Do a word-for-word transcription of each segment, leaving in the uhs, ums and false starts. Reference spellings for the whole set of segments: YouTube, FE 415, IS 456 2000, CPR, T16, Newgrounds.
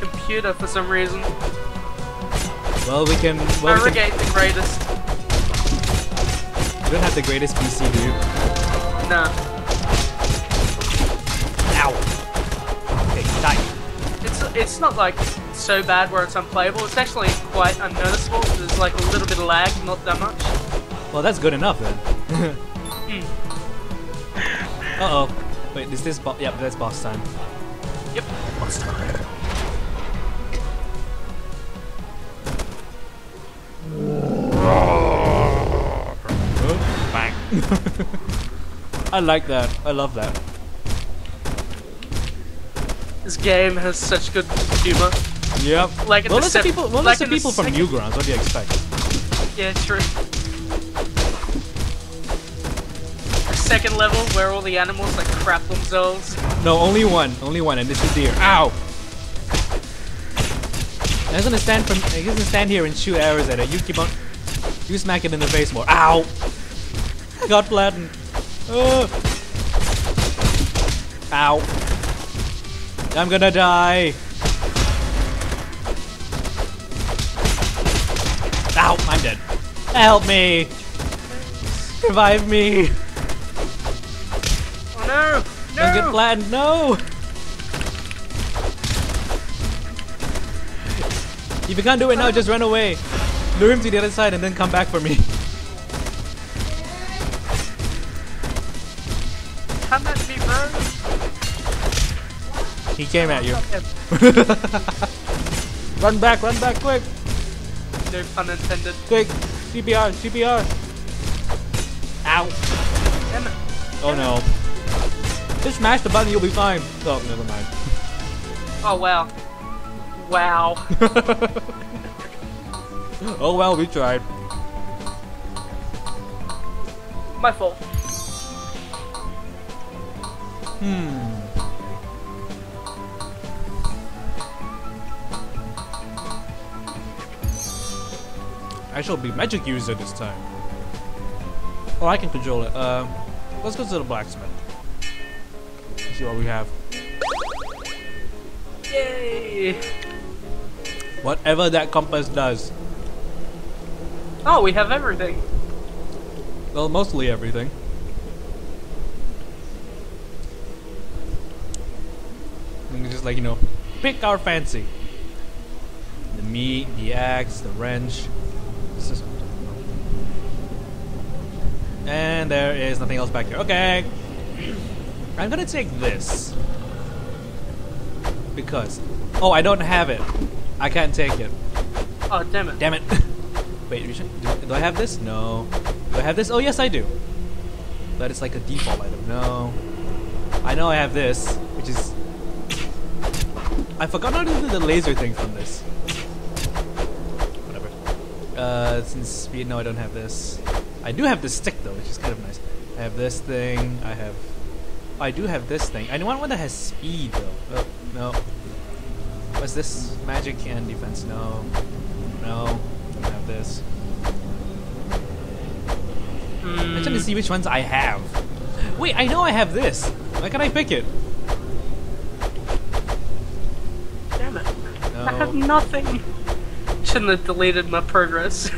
computer for some reason. Well, we can... Well, Navigate we can... the greatest. We don't have the greatest P C, do you? Nah. Ow. Okay, die. It's, it's not like so bad where it's unplayable. It's actually quite unnoticeable. There's like a little bit of lag, not that much. Well, that's good enough then. mm. Uh-oh. Wait, is this boss? Yep, that's boss time. Yep, boss time. Bang. I like that. I love that. This game has such good humor. Yep. Like well, the people, well, like the people from Newgrounds. What do you expect? Yeah, true. Second level where all the animals like crap themselves. No, only one, only one, and this is deer. Ow! I was gonna stand from, I was gonna stand here and shoot arrows at it. You keep on, you smack it in the face more. Ow! I got flattened. Uh. Ow! I'm gonna die. Ow! I'm dead. Help me! Revive me! No! No! Don't get flattened, no! If you can't do it now, just run away. Lure him to the other side and then come back for me. Come at me, bro! He came at you. Run back, run back, quick! No pun intended. Quick! C P R, C P R! Ow! Damn it. Oh no. Just smash the button, you'll be fine. Oh, never mind. Oh, wow. Wow. Oh, well, we tried. My fault. Hmm. I shall be magic user this time. Oh, I can control it. Uh, let's go to the blacksmith. What we have. Yay! Whatever that compass does. Oh, we have everything. Well, mostly everything. And just like, you know, pick our fancy. The meat, the axe, the wrench. This is... And there is nothing else back here. Okay. I'm gonna take this because oh I don't have it. I can't take it. Oh damn it! Damn it! Wait, we should, do, do I have this? No. Do I have this? Oh yes, I do. But it's like a default item. No. I know I have this, which is I forgot how to do the laser thing from this. Whatever. Uh, since speed, no, I don't have this. I do have this stick though, which is kind of nice. I have this thing. I have. I do have this thing. I want one that has speed though. Oh, no. What's this? Magic and defense. No. No. I don't have this. Mm. I'm trying to see which ones I have. Wait, I know I have this. Why can't I pick it? Damn it. No. I have nothing. Shouldn't have deleted my progress.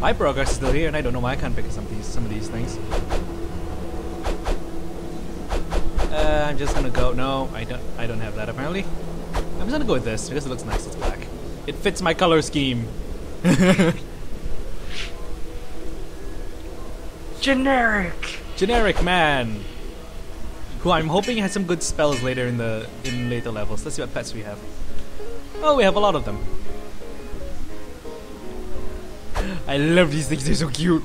My progress is still here and I don't know why I can't pick some of these, some of these things. Uh, I'm just gonna go. No, I don't. I don't have that apparently. I'm just gonna go with this because it looks nice. It's black. It fits my color scheme. Generic. Generic man. Who I'm hoping has some good spells later in the in later levels. Let's see what pets we have. Oh, we have a lot of them. I love these things. They're so cute.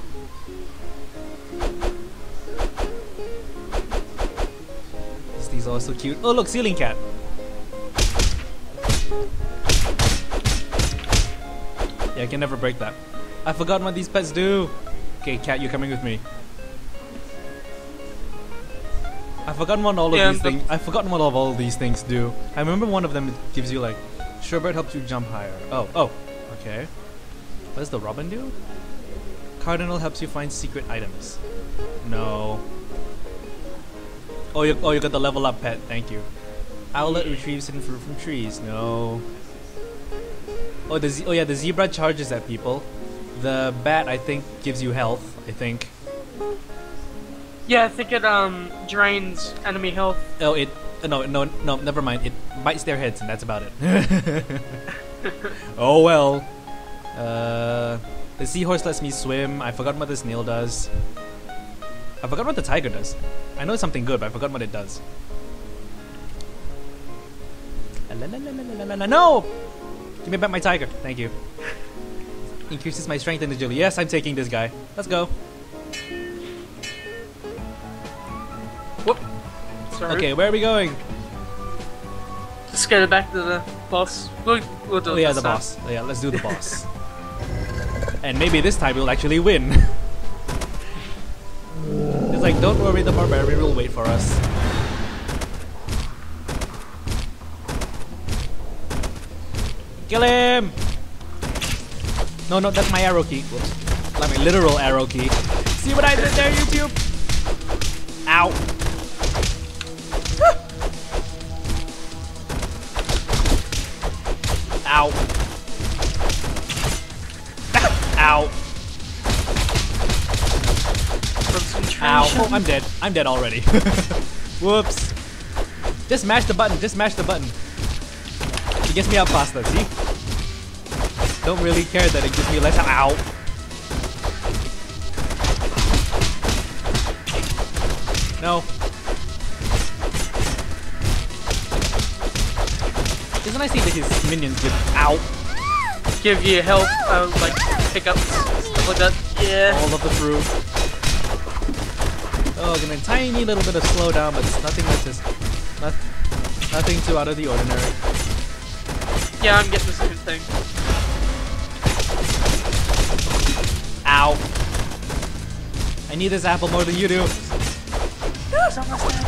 Oh, so cute. Oh, look, ceiling cat. Yeah, I can never break that. I forgot what these pets do. Okay, cat, you're coming with me. I forgot what all yeah, of these things. I forgot what all of all these things do. I remember one of them gives you like, sherbet helps you jump higher. Oh, oh, okay. What does the robin do? Cardinal helps you find secret items. No. Oh, you, oh, you got the level up pet. Thank you. Owlet retrieves hidden fruit from trees. No. Oh, the ze oh yeah, the zebra charges at people. The bat, I think, gives you health. I think. Yeah, I think it um drains enemy health. Oh, it no no no. Never mind. It bites their heads, and that's about it. Oh well. Uh, the seahorse lets me swim. I forgot what the snail does. I forgot what the tiger does. I know it's something good, but I forgot what it does. No! Give me back my tiger. Thank you. Increases my strength and agility. Yes, I'm taking this guy. Let's go. Whoop. Sorry. Okay, where are we going? Let's go back to the boss. We'll, we'll do oh, yeah, the time. boss. Oh, yeah, let's do the boss. And maybe this time we'll actually win. It's like, don't worry, the barbarian will wait for us. Kill him! No, no, that's my arrow key. Whoops. Like my literal arrow key. See what I did there, YouTube? Ow! Ow. Ow. Ow. Oh, I'm dead. I'm dead already. Whoops. Just mash the button. Just mash the button. It gets me out faster, see? Don't really care that it gives me less. Ow. No. Isn't I see that his minions give out give you help, uh, like pickups, stuff like that. Yeah. All of the fruit. Oh, and a tiny little bit of slowdown, but it's nothing that's just not, nothing too out of the ordinary. Yeah, I'm getting the same thing. Ow! I need this apple more than you do. No, it's almost dead.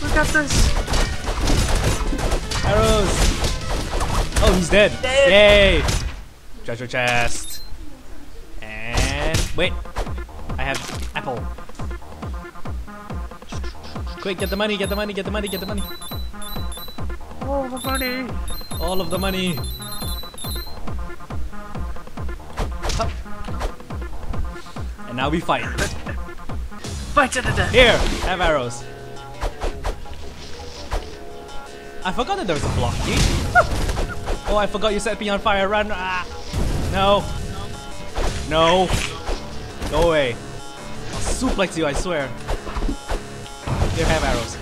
Look at this. Arrows! Oh, he's dead! dead. Yay! Treasure chest. And wait, I have apple. Quick, get the money! Get the money! Get the money! Get the money! All the money! All of the money! Hup. And now we fight. Fight to the death! Here, have arrows. I forgot that there was a block key. Oh, I forgot you set me on fire. Run! Ah. No. No. Go away. I'll suplex you, I swear. Here, have arrows.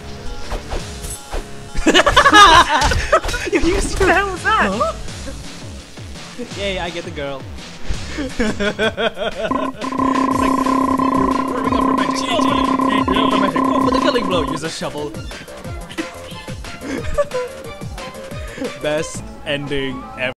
You used to. What the hell was that? Huh? Yay, I get the girl. It's like, you're rubbing up her magic. Go for magic. Go for the killing blow. Use a shovel. Best ending ever.